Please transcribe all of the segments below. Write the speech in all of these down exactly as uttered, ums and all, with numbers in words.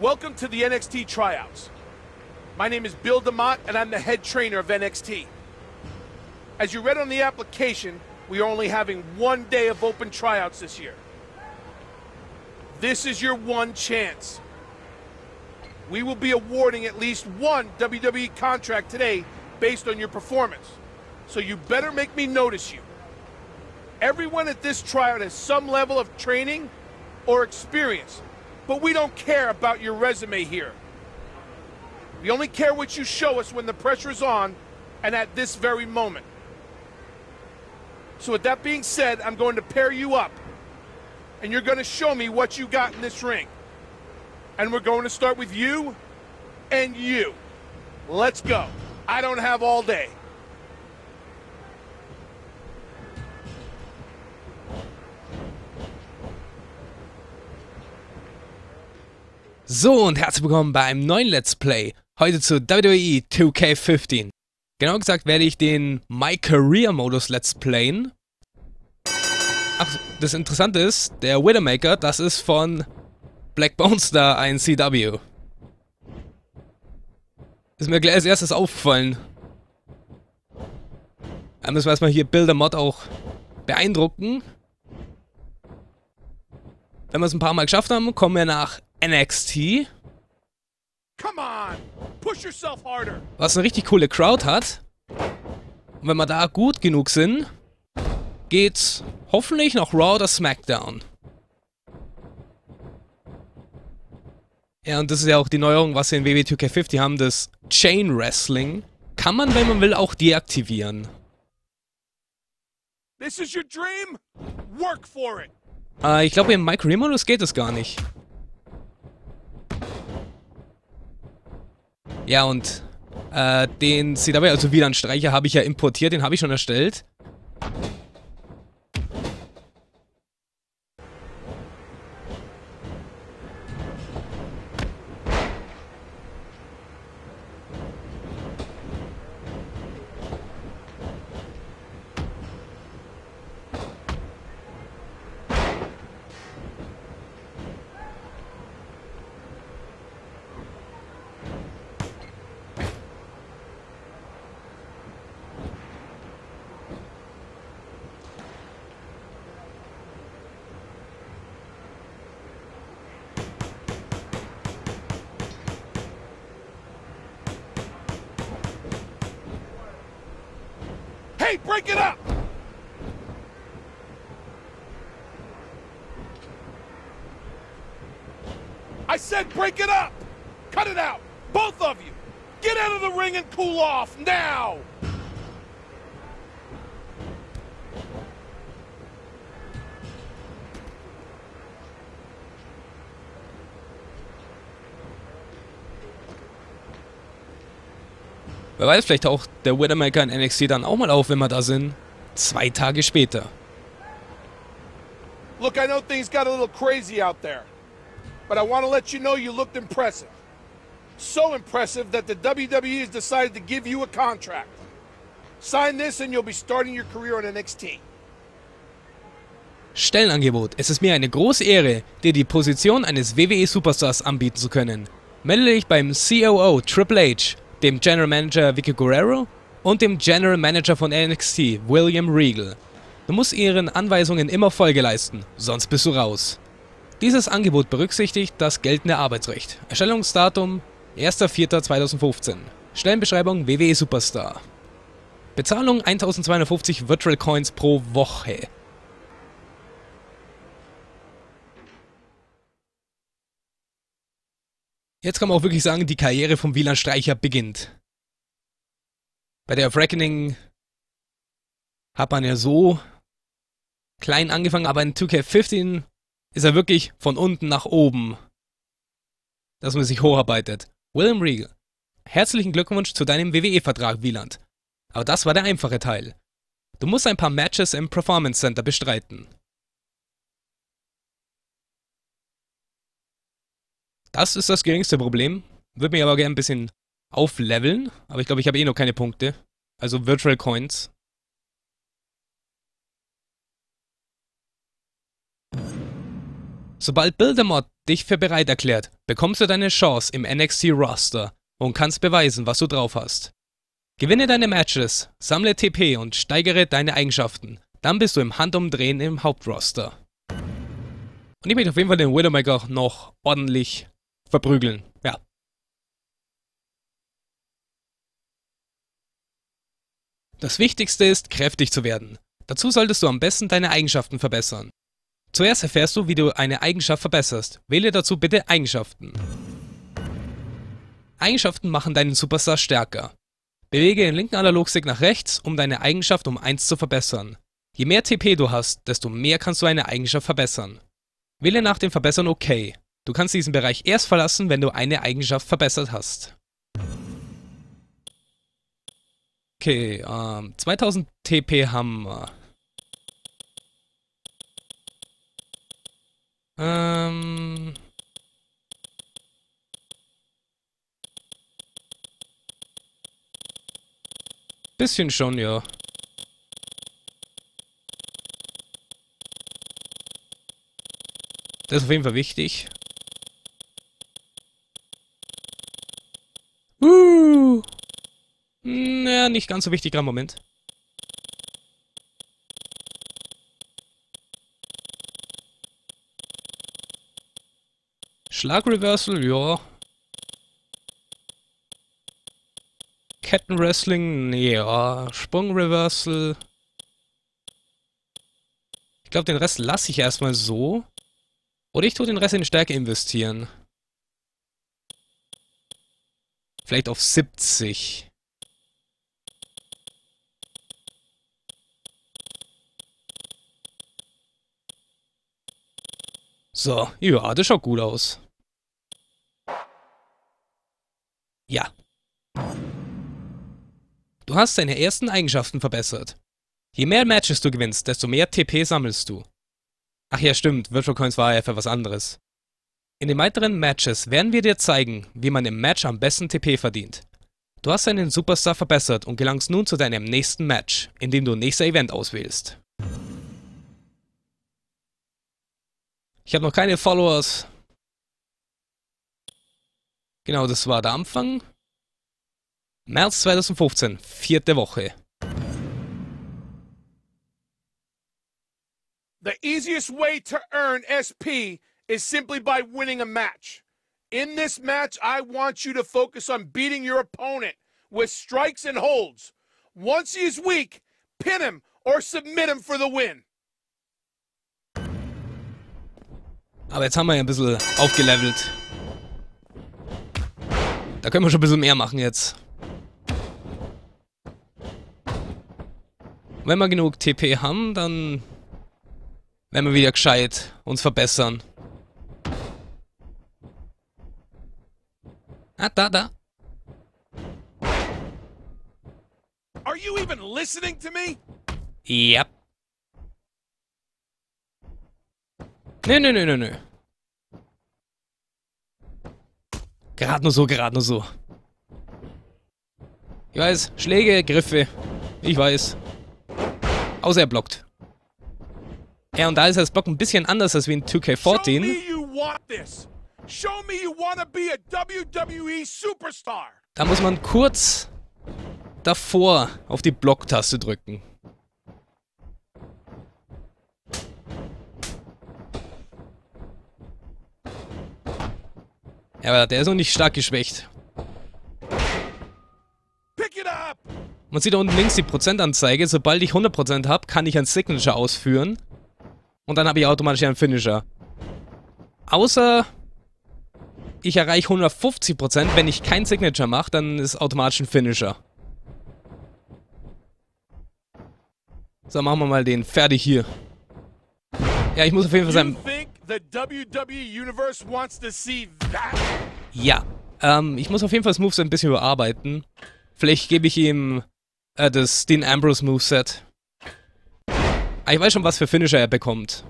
Welcome to the N X T tryouts. My name is Bill DeMott, and I'm the head trainer of N X T. As you read on the application, we are only having one day of open tryouts this year. This is your one chance. We will be awarding at least one W W E contract today based on your performance, so you better make me notice you. Everyone at this tryout has some level of training or experience, but we don't care about your resume here. We only care what you show us when the pressure is on and at this very moment. So with that being said, I'm going to pair you up, and you're going to show me what you got in this ring. And we're going to start with you and you. Let's go. I don't have all day. So, und herzlich willkommen bei einem neuen Let's Play. Heute zu W W E two K fifteen. Genau gesagt werde ich den My Career Modus Let's Playen. Ach, das Interessante ist, der Widowmaker, das ist von Black Bone Star, ein C W. Ist mir gleich als erstes aufgefallen. Da müssen wir erstmal hier Bill DeMott auch beeindrucken. Wenn wir es ein paar Mal geschafft haben, kommen wir nach N X T. Was eine richtig coole Crowd hat. Und wenn wir da gut genug sind, geht's hoffentlich noch Raw oder Smackdown. Ja, und das ist ja auch die Neuerung, was wir in W W E two K fifty haben, das Chain Wrestling. Kann man, wenn man will, auch deaktivieren. This is your dream? Work for it. Äh, ich glaube, im My Career Modus geht es gar nicht. Ja, und äh, den C W, also Wieland Streicher, habe ich ja importiert, den habe ich schon erstellt. Hey, break it up! I said break it up! Cut it out! Both of you! Get out of the ring and cool off, now! Wer weiß, vielleicht taucht der Widowmaker in N X T dann auch mal auf, wenn wir da sind. Zwei Tage später. Look, I know things got a little crazy out there. But I want to let you know you looked impressive. So impressive that the W W E has decided to give you a contract. Sign this and you'll be starting your career on N X T. Stellenangebot. Es ist mir eine große Ehre, dir die Position eines W W E Superstars anbieten zu können. Melde dich beim C O O Triple H, dem General Manager Vicky Guerrero und dem General Manager von N X T, William Regal. Du musst ihren Anweisungen immer Folge leisten, sonst bist du raus. Dieses Angebot berücksichtigt das geltende Arbeitsrecht. Erstellungsdatum erster vierter zweitausendfünfzehn. Stellenbeschreibung W W E Superstar. Bezahlung eintausendzweihundertfünfzig Virtual Coins pro Woche. Jetzt kann man auch wirklich sagen, die Karriere von Wieland Streicher beginnt. Bei Day of Reckoning hat man ja so klein angefangen, aber in two K fifteen ist er wirklich von unten nach oben, dass man sich hocharbeitet. William Regal, herzlichen Glückwunsch zu deinem W W E-Vertrag, Wieland. Aber das war der einfache Teil. Du musst ein paar Matches im Performance Center bestreiten. Das ist das geringste Problem. Würde mich aber gerne ein bisschen aufleveln. Aber ich glaube, ich habe eh noch keine Punkte. Also Virtual Coins. Sobald Bill DeMott dich für bereit erklärt, bekommst du deine Chance im N X T-Roster und kannst beweisen, was du drauf hast. Gewinne deine Matches, sammle T P und steigere deine Eigenschaften. Dann bist du im Handumdrehen im Hauptroster. Und ich möchte auf jeden Fall den Widowmaker noch ordentlich verprügeln. Ja. Das Wichtigste ist, kräftig zu werden. Dazu solltest du am besten deine Eigenschaften verbessern. Zuerst erfährst du, wie du eine Eigenschaft verbesserst. Wähle dazu bitte Eigenschaften. Eigenschaften machen deinen Superstar stärker. Bewege den linken Analogstick nach rechts, um deine Eigenschaft um eins zu verbessern. Je mehr T P du hast, desto mehr kannst du eine Eigenschaft verbessern. Wähle nach dem Verbessern OK. Du kannst diesen Bereich erst verlassen, wenn du eine Eigenschaft verbessert hast. Okay, ähm, zweitausend T P haben wir. Ähm... Bisschen schon, ja. Das ist auf jeden Fall wichtig. Uh. Naja, nicht ganz so wichtig gerade im Moment. Schlagreversal, ja. Kettenwrestling, ja. Sprungreversal. Ich glaube, den Rest lasse ich erstmal so. Oder ich tue den Rest in Stärke investieren. Vielleicht auf siebzig. So, ja, das schaut gut aus. Ja. Du hast deine ersten Eigenschaften verbessert. Je mehr Matches du gewinnst, desto mehr T P sammelst du. Ach ja, stimmt, Virtual Coins war ja für was anderes. In den weiteren Matches werden wir dir zeigen, wie man im Match am besten T P verdient. Du hast deinen Superstar verbessert und gelangst nun zu deinem nächsten Match, in dem du nächster Event auswählst. Ich habe noch keine Followers. Genau, das war der Anfang. März zweitausendfünfzehn, vierte Woche. The easiest way to earn S P is simply by winning a match. In this match, I want you to focus on beating your opponent with strikes and holds. Once he is weak, pin him or submit him for the win. Aber jetzt haben wir ja ein bisschen aufgelevelt. Da können wir schon ein bisschen mehr machen jetzt. Wenn wir genug T P haben, dann wenn wir wieder gescheit uns verbessern. Ah, da, da. Are you even listening to me? Yep. Nö, nö, nö, nö, nö. Gerade nur so, gerade nur so. Ich weiß, Schläge, Griffe. Ich weiß. Außer er blockt. Ja, und da ist das Block ein bisschen anders als wie in zwei K vierzehn. Da muss man kurz davor auf die Block-Taste drücken. Ja, aber der ist noch nicht stark geschwächt. Man sieht da unten links die Prozentanzeige. Sobald ich hundert Prozent habe, kann ich ein Signature ausführen. Und dann habe ich automatisch einen Finisher. Außer ich erreiche hundertfünfzig Prozent, wenn ich kein Signature mache, dann ist automatisch ein Finisher. So, machen wir mal den fertig hier. Ja, ich muss auf jeden Fall sein... Ja, ähm, ich muss auf jeden Fall das Moveset ein bisschen überarbeiten. Vielleicht gebe ich ihm äh, das Dean Ambrose Moveset. Ich weiß schon, was für Finisher er bekommt.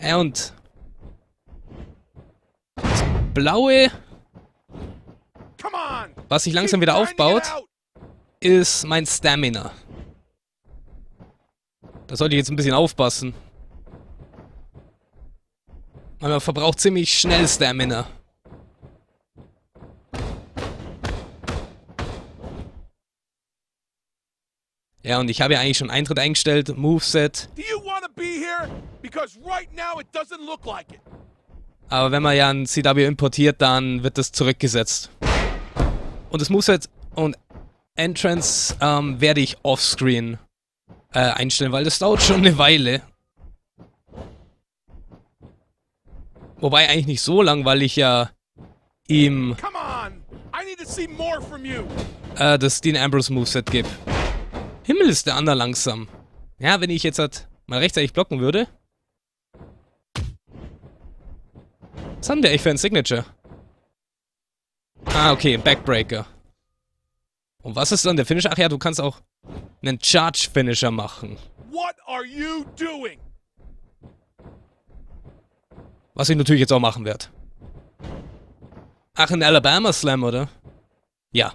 Ja, und das Blaue, was sich langsam wieder aufbaut, ist mein Stamina. Da sollte ich jetzt ein bisschen aufpassen. Man verbraucht ziemlich schnell Stamina. Ja, und ich habe ja eigentlich schon Eintritt eingestellt, Moveset. Aber wenn man ja ein C W importiert, dann wird das zurückgesetzt. Und das Moveset und Entrance ähm, werde ich offscreen äh, einstellen, weil das dauert schon eine Weile. Wobei eigentlich nicht so lang, weil ich ja ihm äh, das Dean Ambrose Moveset gebe. Himmel ist der ander langsam. Ja, wenn ich jetzt halt mal rechtzeitig blocken würde. Was haben wir echt für ein Signature? Ah, okay, Backbreaker. Und was ist dann der Finisher? Ach ja, du kannst auch einen Charge-Finisher machen. What are you doing? Was ich natürlich jetzt auch machen werde. Ach, ein Alabama-Slam, oder? Ja.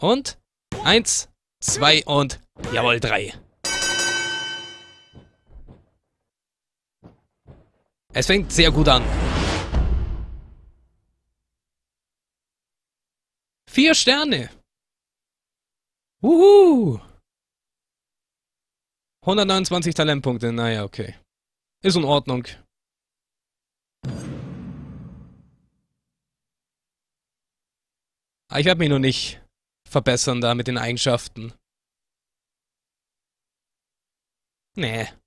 Und? Eins, zwei und jawohl, drei. Es fängt sehr gut an. Vier Sterne. Wuhu. hundertneunundzwanzig Talentpunkte. Naja, okay. Ist in Ordnung. Aber ich werde mich noch nicht verbessern da mit den Eigenschaften. Nee.